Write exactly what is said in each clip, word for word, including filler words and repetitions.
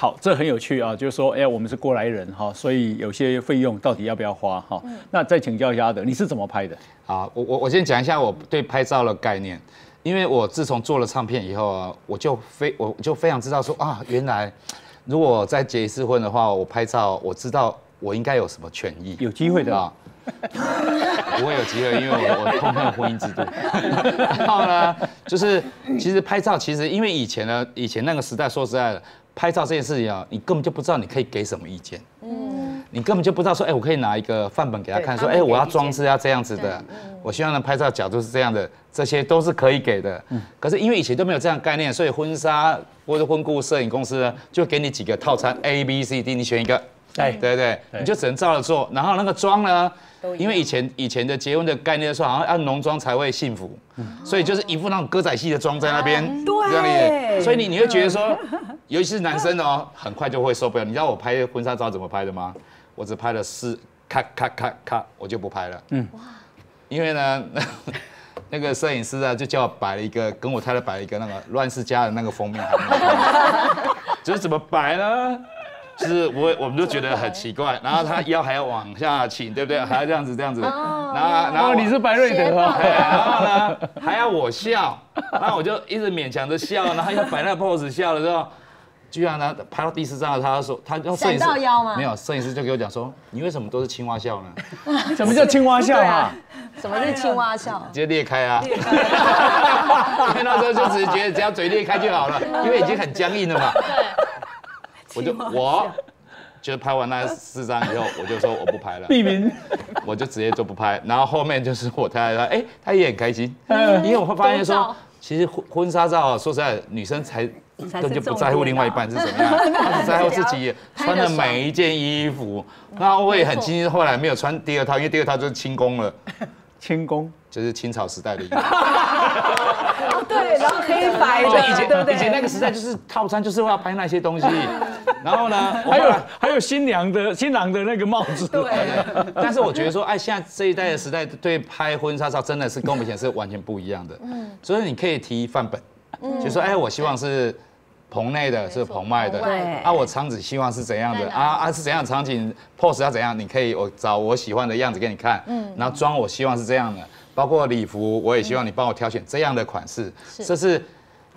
好，这很有趣啊，就是说，哎，我们是过来人哈，所以有些费用到底要不要花哈？那再请教一下阿德，你是怎么拍的？啊，我我我先讲一下我对拍照的概念，因为我自从做了唱片以后啊，我就非我就非常知道说啊，原来如果再结一次婚的话，我拍照我知道我应该有什么权益，有机会的啊。不会有机会，因为我我痛恨婚姻制度。然后呢，就是其实拍照，其实因为以前呢，以前那个时代，说实在的，拍照这件事情啊，你根本就不知道你可以给什么意见。嗯，你根本就不知道说，哎、欸，我可以拿一个范本给他看，说，哎、欸，我要装置要这样子的，我希望呢拍照角度是这样的，这些都是可以给的。嗯、可是因为以前都没有这样概念，所以婚纱或者婚顾摄影公司呢，就给你几个套餐 A、B、C、D， 你选一个。对对对，你就只能照着做。然后那个妆呢，因为以前以前的结婚的概念说，好像要浓妆才会幸福，所以就是一副那种歌仔戏的妆在那边，对，所以你你会觉得说，尤其是男生哦，很快就会受不了。你知道我拍婚纱照怎么拍的吗？我只拍了四咔咔咔咔，我就不拍了。嗯，因为呢，那个摄影师啊，就叫我摆了一个，跟我太太摆了一个那个乱世佳人那个封面，就是怎么摆呢？就是我，我们都觉得很奇怪，然后他腰还要往下倾，对不对？还要这样子，这样子，然后，然后你是白瑞德啊，然后呢还要我笑，然后我就一直勉强着笑，然后要摆那 pose 笑了之后，居然呢拍到第四张了，他说他用摄影师没有，摄影师就给我讲说，你为什么都是青蛙笑呢？什么叫青蛙笑啊？什么是青蛙笑？直接裂开啊！因为那时候就只是觉得只要嘴裂开就好了，因为已经很僵硬了嘛。我就我，就拍完那四张以后，我就说我不拍了，避名，我就直接就不拍。然后后面就是我太太，哎，她也很开心，因为我会发现说，其实婚婚纱照说实在，女生才根本就不在乎另外一半是怎么样，她只在乎自己穿的每一件衣服。然后我也很庆幸后来没有穿第二套，因为第二套就是清宫了。清宫就是清朝时代的衣服。对，然后黑白的，以前以前那个时代就是套餐，就是要拍那些东西。然后呢，还有还有新娘的新郎的那个帽子。对。但是我觉得说，哎，现在这一代的时代对拍婚纱照真的是跟我们以前是完全不一样的。嗯。所以你可以提范本，就说，哎，我希望是棚内的，是棚外的。对。啊，我场景希望是怎样的？啊啊，是怎样的场景 ？pose 要怎样？你可以我找我喜欢的样子给你看。嗯。然后妆我希望是这样的。包括礼服，我也希望你帮我挑选这样的款式。这是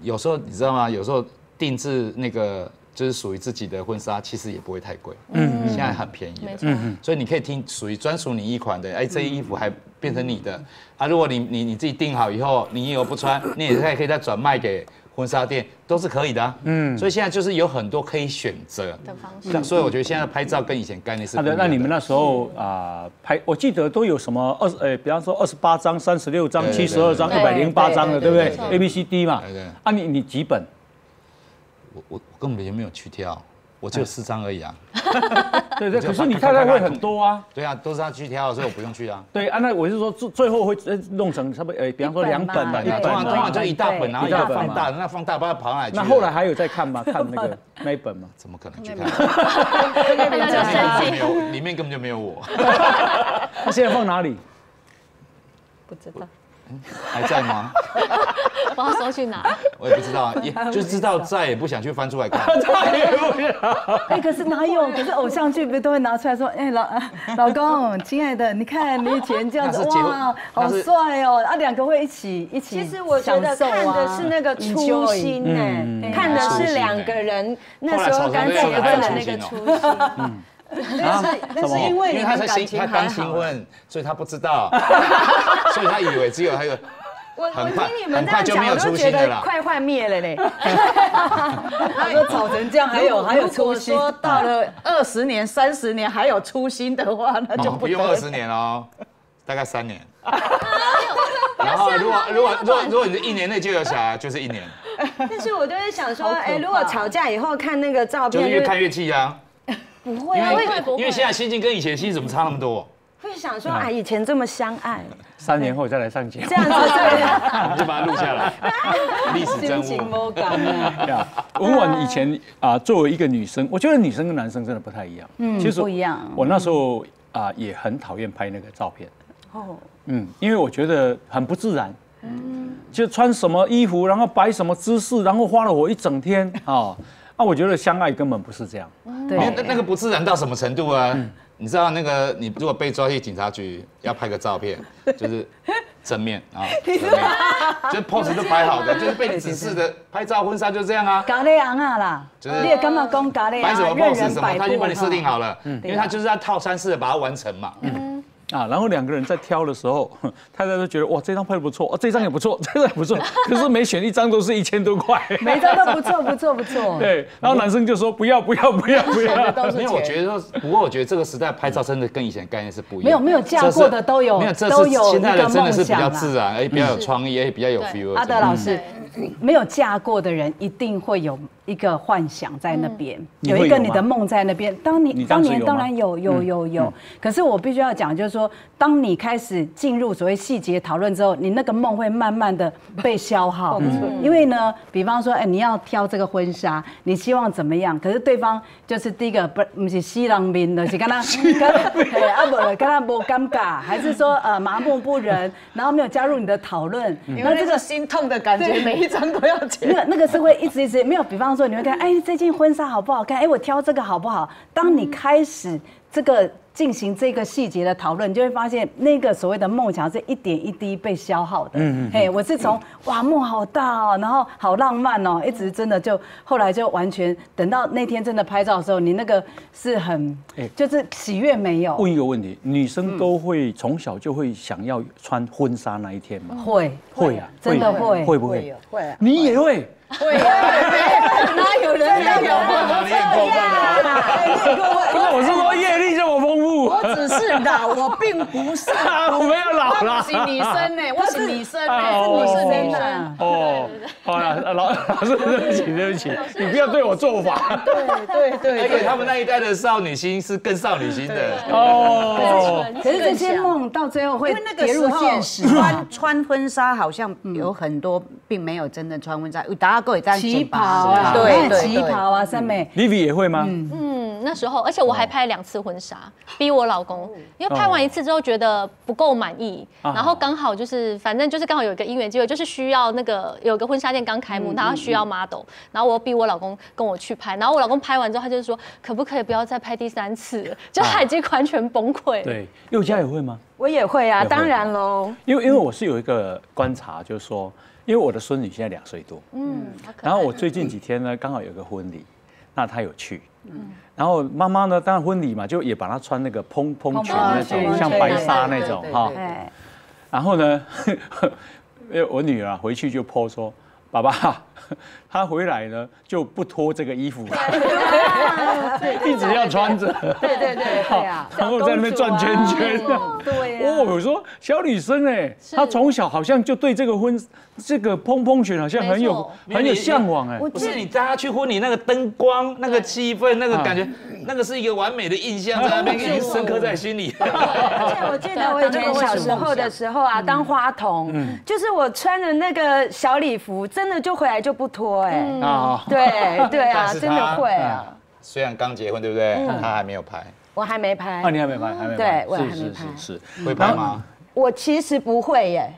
有时候你知道吗？有时候定制那个就是属于自己的婚纱，其实也不会太贵。嗯，现在很便宜的。嗯，所以你可以听属于专属你一款的，哎，这衣服还变成你的啊。如果你你你自己定好以后，你以后不穿，你也可以再转卖给婚纱店，都是可以的啊。嗯，所以现在就是有很多可以选择的方式。所以我觉得现在拍照跟以前概念是不一样的。那你们那时候啊拍，我记得都有什么二十呃，比方说二十八张、三十六张、七十二张、一百零八张的，对不对 ？A B C D 嘛。啊，你你几本？我我我根本也没有去挑，我只有四张而已啊。对对，可是你太太会很多啊。对啊，都是她去挑，所以我不用去啊。对啊，那我是说最最后会弄成差不多呃，比方说两本吧，一本通常就一大本，然后一大放大，那放大不知道跑哪去。那后来还有在看吗？看那个那一本吗？怎么可能去看？里面根本就没有我。他现在放哪里？不知道。还在吗？不知道收去哪，我也不知道，也就知道在，也不想去翻出来看。再也不想。哎，可是哪有？可是偶像剧不是都会拿出来说，哎，老老公，亲爱的，你看你以前这样子，哇，好帅哦！啊，两个会一起一起。其实我觉得看的是那个初心呢，看的是两个人那时候刚结婚的那个初心。啊，那是因为他才新，他刚新婚，所以他不知道，所以他以为只有还有。我我听你们这样讲，我都觉得快幻灭了嘞。他说吵成这样，还有还有初心。说到了二十年、三十年还有初心的话，那就不用二十年哦，大概三年。然后如果如果如果如果你一年内就有小孩，就是一年。但是我都在想说，哎，如果吵架以后看那个照片，就是越看越气啊。不会啊，因为现在心情跟以前心情怎么差那么多？会想说啊，以前这么相爱，三年后再来上节目，这样子，我们就把它录下来，历史真物。文婉以前啊，作为一个女生，我觉得女生跟男生真的不太一样。嗯，其实不一样。我那时候啊，也很讨厌拍那个照片。哦。嗯，因为我觉得很不自然。嗯。就穿什么衣服，然后摆什么姿势，然后花了我一整天啊。那、啊、我觉得相爱根本不是这样，对、哦，那个不自然到什么程度啊？嗯、你知道那个，你如果被抓去警察局要拍个照片，就是正面啊，正面就 pose 都拍好的，就是被你指示的拍照婚纱就这样啊，咖喱昂啊啦，就是你也干嘛讲咖喱昂？摆什么 pose 什么，他就帮你设定好了，嗯、因为他就是要套餐式的把它完成嘛。嗯 啊，然后两个人在挑的时候，太太都觉得哇，这张拍的不错，哦，这张也不错，这张也不错，可是每选一张都是一千多块，每张都不错，不错，不错。对，然后男生就说不要，不要，不要，不要。没有，我觉得说，不过我觉得这个时代拍照真的跟以前概念是不一样。没有，没有嫁过的都有，都有现在的真的是比较自然，哎，比较有创意，哎，比较有 feel。阿德老师，没有嫁过的人一定会有一个幻想在那边，有一个你的梦在那边。当你当年当然有有有有，可是我必须要讲，就是说。 当你开始进入所谓细节讨论之后，你那个梦会慢慢的被消耗，因为呢，比方说，哎、欸，你要挑这个婚纱，你希望怎么样？可是对方就是第一个不不是西洋面的，是跟他跟阿伯跟他不尴尬，还是说呃麻木不仁，然后没有加入你的讨论，那这个心痛的感觉，每一张都要剪。那那个是会一直一直没有，比方说你会看，哎、欸，这件婚纱好不好看？哎、欸，我挑这个好不好？当你开始这个。 进行这个细节的讨论，你就会发现那个所谓的梦想是一点一滴被消耗的。嗯嗯。嘿，我是从哇梦好大哦，然后好浪漫哦，一直真的就后来就完全等到那天真的拍照的时候，你那个是很就是喜悦没有。问一个问题，女生都会从小就会想要穿婚纱那一天吗？会会啊，真的会会不会？会啊。你也会。 会啊，哪有人没有过？练过吗？不是，我是说阅历这么丰富。我只是老，我并不是。我没有老啦。我是女生呢，我是女生呢，是女生女生。哦，好了，老老师对不起对不起，你不要对我做法。对对对，而且他们那一代的少女心是更少女心的。哦。可是这些梦到最后会跌入现实。穿穿婚纱好像有很多并没有真的穿婚纱，大家。 旗袍啊，对对，旗袍啊，三妹 ，Livy 也会吗？嗯，那时候，而且我还拍两次婚纱，逼我老公，因为拍完一次之后觉得不够满意，然后刚好就是，反正就是刚好有一个姻缘机会，就是需要那个有个婚纱店刚开幕，他需要 model， 然后我逼我老公跟我去拍，然后我老公拍完之后，他就说可不可以不要再拍第三次，就他已经完全崩溃。对，宥嘉也会吗？我也会啊，当然喽。因为因为我是有一个观察，就是说。 因为我的孙女现在两岁多，嗯，然后我最近几天呢，刚好有个婚礼，那她有去，嗯，然后妈妈呢，当然婚礼嘛，就也把她穿那个蓬蓬裙那种，像白纱那种哈，然后呢，我女儿啊回去就 po 说，爸爸，她回来呢就不脱这个衣服，一直要穿着，对对对，好，然后在那边转圈圈，对。 我说小女生哎，她从小好像就对这个婚这个蓬蓬裙好像很有很有向往哎。不是你带她去婚礼那个灯光、那个气氛、那个感觉，那个是一个完美的印象，在那边给你深刻在心里。而且我记得我以前小时候的时候啊，当花童，就是我穿的那个小礼服，真的就回来就不脱哎。啊，对对啊，真的会啊。虽然刚结婚对不对？她还没有拍。 我还没拍啊，你还没拍，还没拍，对，我还没拍，是会拍吗？我其实不会耶，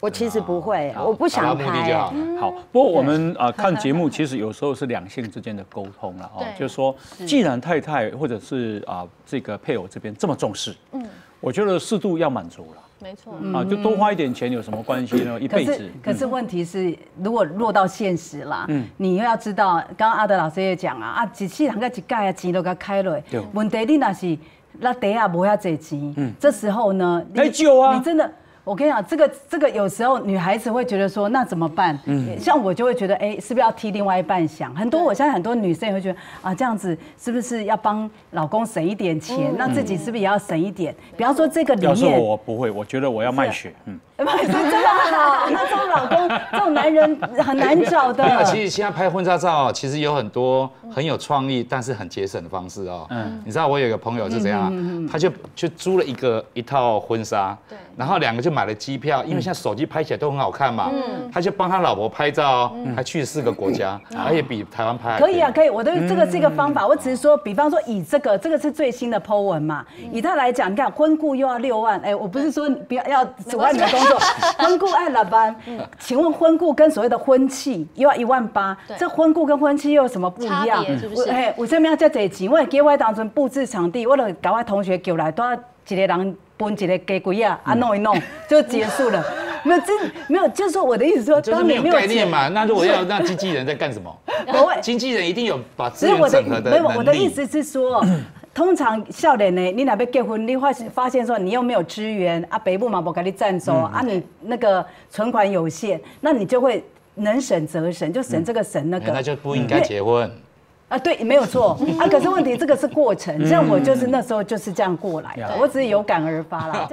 我其实不会，我不想拍。好，不过我们啊看节目，其实有时候是两性之间的沟通了哦，就是说，既然太太或者是啊这个配偶这边这么重视，嗯，我觉得适度要满足了。 没错啊，就多花一点钱有什么关系呢？一辈子。可是问题是，如果落到现实啦，嗯，你又要知道，刚刚阿德老师也讲啊，啊，一世人个一届啊，钱都给开落，问题你那是那底下无遐侪钱，嗯，这时候呢，太久啊，你真的。 我跟你讲，这个这个有时候女孩子会觉得说，那怎么办？嗯，像我就会觉得，哎，是不是要替另外一半想？很多我现在很多女生也会觉得，啊，这样子是不是要帮老公省一点钱？那自己是不是也要省一点？比方说这个里面，要是我不会，我觉得我要卖血，嗯，卖血真的好，那这种老公这种男人很难找的。没有，其实现在拍婚纱照，其实有很多很有创意，但是很节省的方式哦。嗯，你知道我有一个朋友是怎样，他就去租了一个一套婚纱，对，然后两个就。 买了机票，因为现在手机拍起来都很好看嘛，他就帮他老婆拍照，还去四个国家，而且比台湾拍可以啊，可以，我的这个是一个方法，我只是说，比方说以这个，这个是最新的 po 文嘛，以他来讲，你看婚顾又要六万，哎，我不是说不要要阻碍你的工作，婚顾爱老班。请问婚顾跟所谓的婚期又要一万八，这婚顾跟婚期又有什么不一样？是不是？哎，我这边要叫这钱，我给我当中布置场地，我了搞我同学叫来，都要一个人分一个家规啊，啊弄一弄就结束了。没有，真没有，就是说我的意思说，就是没有概念嘛。那如果要那经纪人在干什么？经纪人一定有把资源整合的能力。没有，我的意思是说。 通常少年呢，你哪边结婚，你发发现说你又没有资源啊，北部嘛不给你赞助、嗯、啊，你那个存款有限，那你就会能省则省，就省这个省那个，嗯、那就不应该结婚。啊，对，没有错啊，可是问题这个是过程，像我就是那时候就是这样过来的，嗯、我只是有感而发啦。